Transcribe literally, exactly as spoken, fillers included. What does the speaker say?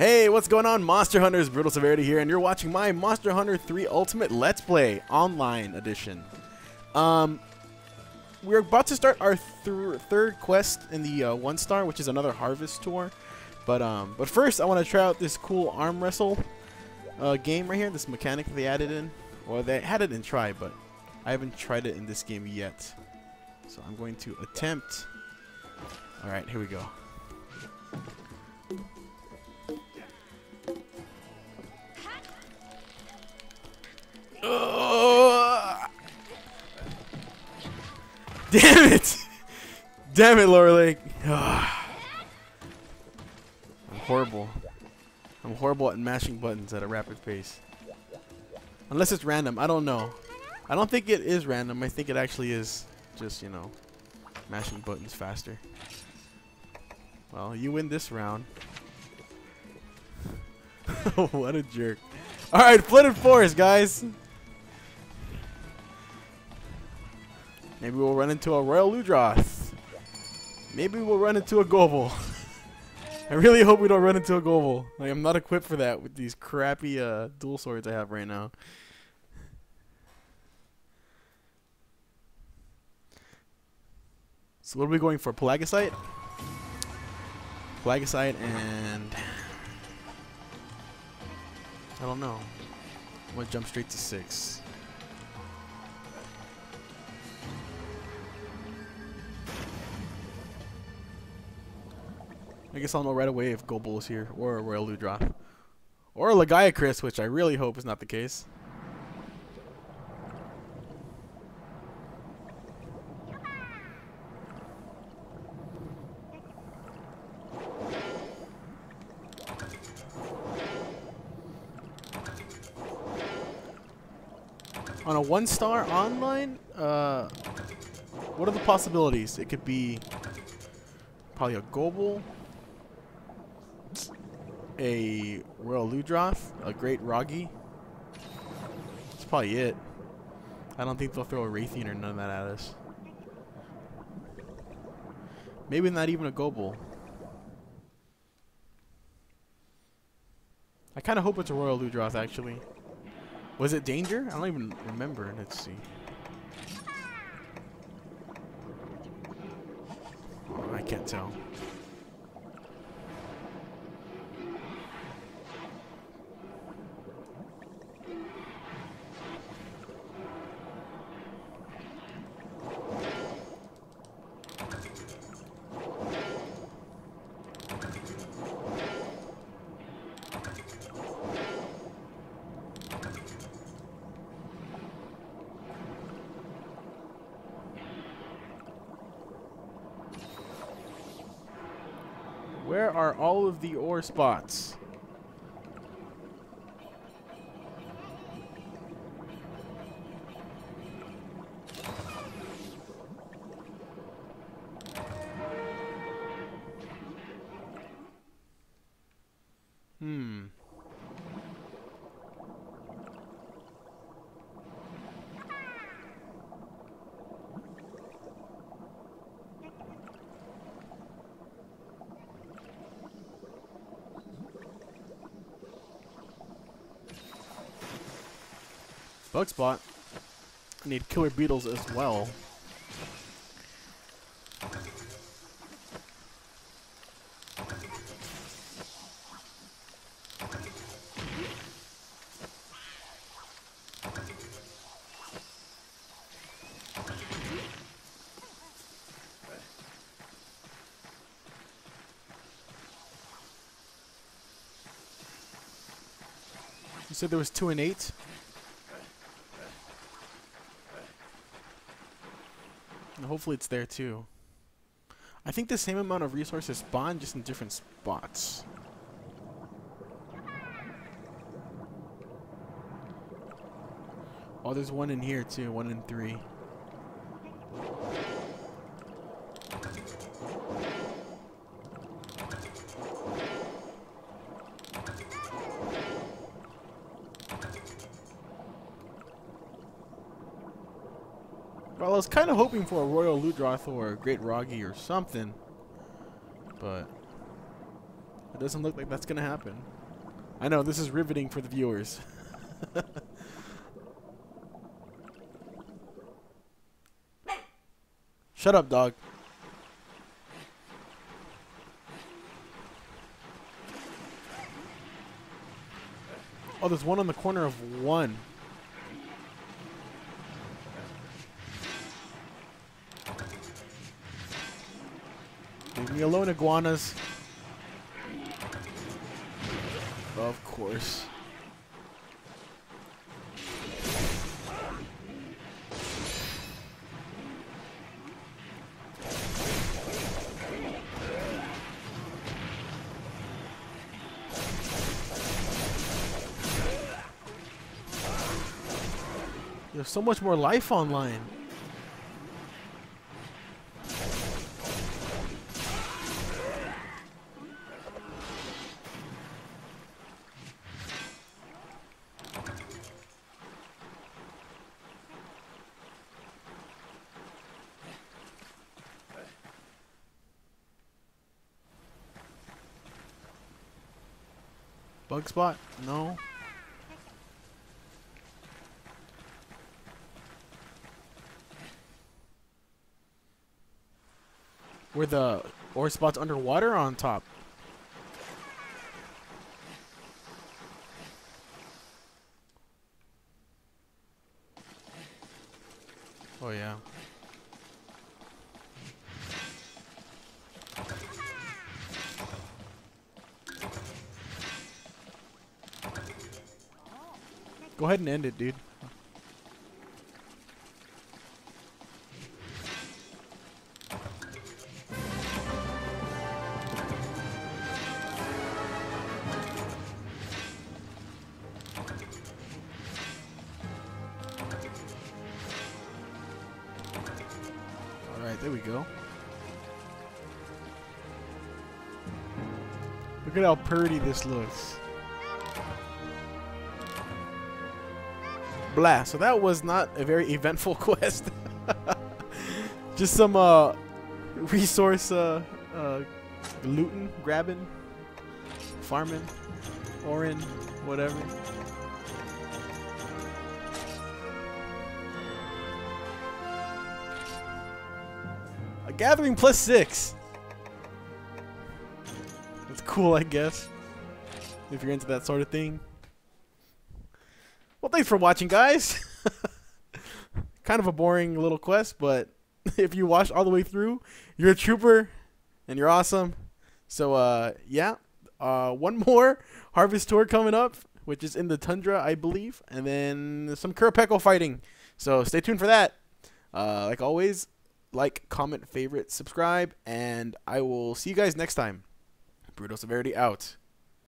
Hey, what's going on, Monster Hunters? Brutal Severity here, and you're watching my Monster Hunter three Ultimate Let's Play Online Edition. Um, we're about to start our th third quest in the uh, one star, which is another Harvest Tour. But um, but first, I want to try out this cool arm wrestle uh, game right here. This mechanic they added in, well, they had it in try, but I haven't tried it in this game yet. So I'm going to attempt. All right, here we go. Uh, damn it! Damn it, Lorelake. Uh, I'm horrible. I'm horrible at mashing buttons at a rapid pace. Unless it's random, I don't know. I don't think it is random. I think it actually is just, you know, mashing buttons faster. Well, you win this round. What a jerk. Alright, Flooded Forest, guys. Maybe we'll run into a Royal Ludroth. Maybe we'll run into a Gobul. I really hope we don't run into a Gobul. Like, I'm not equipped for that with these crappy uh, dual swords I have right now. So what are we going for? Pelagasite? Pelagasite and... I don't know. I'm going to jump straight to six. I guess I'll know right away if Gobul is here, or a Royal Ludroth. Or a Lagiacrus, which I really hope is not the case. On a one-star online, uh, what are the possibilities? It could be probably a Gobul, a Royal Ludroth, a Great Roggy. That's probably it. I don't think they'll throw a Wraithine or none of that at us. Maybe not even a Gobul. I kind of hope it's a Royal Ludroth, actually. Was it danger? I don't even remember. Let's see. Oh, I can't tell. Where are all of the ore spots? Hmm. Bug spot. I need killer beetles as well. You said there was two and eight? Hopefully it's there too. I think the same amount of resources spawn just in different spots. Oh, there's one in here too, one in three. Well, I was kind of hoping for a Royal Ludroth or a Great Roggy or something, but I It doesn't look like that's going to happen. I know, this is riveting for the viewers. Shut up, dog. Oh, there's one on the corner of one. Leave me alone, iguanas. Of course. There's so much more life online. Bug spot? No. Were the ore spots underwater or on top? Oh yeah. Go ahead and end it, dude. All right, there we go. Look at how pretty this looks. Blah. So that was not a very eventful quest. Just some uh, resource uh, uh, looting, grabbing, farming, orin, whatever. A gathering plus six. That's cool, I guess, if you're into that sort of thing. Well, thanks for watching, guys. Kind of a boring little quest, but if you watched all the way through, you're a trooper and you're awesome. So, uh, yeah, uh, one more Harvest Tour coming up, which is in the tundra, I believe, and then some Kurapeco fighting. So stay tuned for that. Uh, like always, like, comment, favorite, subscribe, and I will see you guys next time. Brutal Severity out.